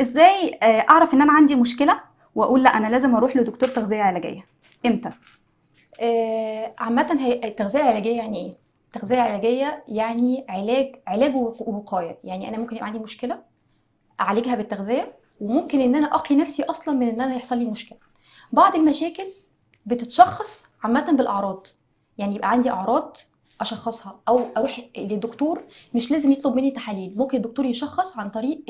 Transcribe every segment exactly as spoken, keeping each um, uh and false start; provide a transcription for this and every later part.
ازاي اعرف ان انا عندي مشكله واقول لا انا لازم اروح لدكتور تغذيه علاجيه؟ امتى؟ آه عامه هي التغذيه العلاجيه يعني ايه؟ التغذيه العلاجيه يعني علاج علاج ووقايه، يعني انا ممكن يبقى عندي مشكله اعالجها بالتغذيه، وممكن ان انا اقي نفسي اصلا من ان انا يحصل لي مشكله. بعض المشاكل بتتشخص عامه بالاعراض، يعني يبقى عندي اعراض اشخصها او اروح للدكتور، مش لازم يطلب مني تحاليل، ممكن الدكتور يشخص عن طريق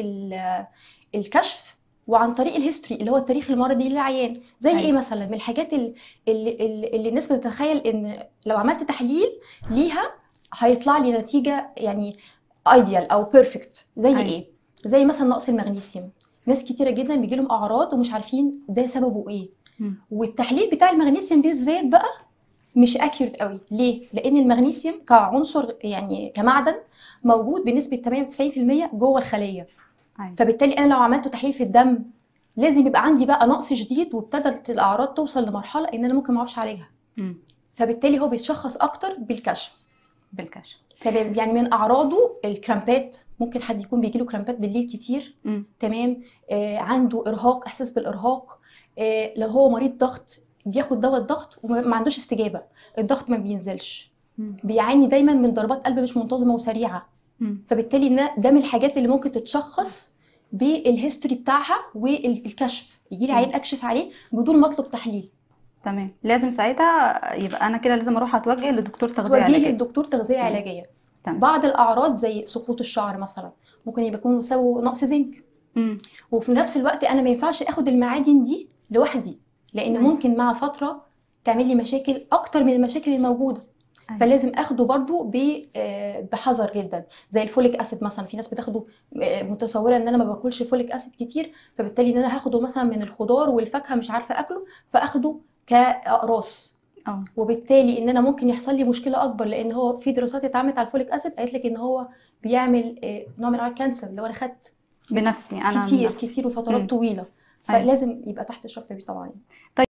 الكشف وعن طريق الهيستوري اللي هو التاريخ المرضي للعيان. زي أيوة. ايه مثلا من الحاجات اللي, اللي, اللي الناس بتتخيل ان لو عملت تحليل ليها هيطلع لي نتيجه يعني ايديال او بيرفكت. زي أيوة. ايه؟ زي مثلا نقص المغنيسيوم، ناس كتيره جدا بيجي لهم اعراض ومش عارفين ده سببه ايه. م. والتحليل بتاع المغنيسيوم بالذات بقى مش اكيوريت قوي. ليه؟ لان المغنيسيوم كعنصر يعني كمعدن موجود بنسبه ثمانية وتسعين في المية جوه الخليه. أيوة. فبالتالي انا لو عملت تحليل في الدم لازم يبقى عندي بقى نقص شديد، وابتدت الاعراض توصل لمرحله ان انا ممكن ما اعرفش اعالجها. فبالتالي هو بيتشخص اكتر بالكشف. بالكشف تمام. يعني من اعراضه الكرامبات، ممكن حد يكون بيجي له كرامبات بالليل كتير. م. تمام. آه عنده ارهاق، احساس بالارهاق. آه لو هو مريض ضغط بياخد دواء الضغط وما عندوش استجابه، الضغط ما بينزلش. م. بيعاني دايما من ضربات قلب مش منتظمه وسريعه. م. فبالتالي ده من الحاجات اللي ممكن تتشخص بالهيستوري بتاعها والكشف، يجي لي عيان اكشف عليه بدون ما اطلب تحليل. تمام. لازم ساعتها يبقى انا كده لازم اروح اتوجه لدكتور تغذيه علاجيه. اتوجه لدكتور تغذيه علاجيه. تمام. بعض الاعراض زي سقوط الشعر مثلا ممكن يكون سببه نقص زنك. م. وفي نفس الوقت انا ما ينفعش اخد المعادن دي لوحدي، لان أيوة. ممكن مع فتره تعمل لي مشاكل اكتر من المشاكل الموجوده. أيوة. فلازم اخده برضو بحذر جدا. زي الفوليك اسيد مثلا، في ناس بتاخده متصوره ان انا ما باكلش فوليك اسيد كتير، فبالتالي ان انا هاخده مثلا من الخضار والفاكهه مش عارفه اكله، فاخده كاقراص. أوه. وبالتالي ان انا ممكن يحصل لي مشكله اكبر، لان هو في دراسات اتعملت على الفوليك اسيد قالت لك ان هو بيعمل نوع من انواع الكانسر لو انا خدت بنفسي انا كتير بنفسي. كتير وفترات م. طويله، فلازم يبقى تحت الشفطة دي طبعا. طيب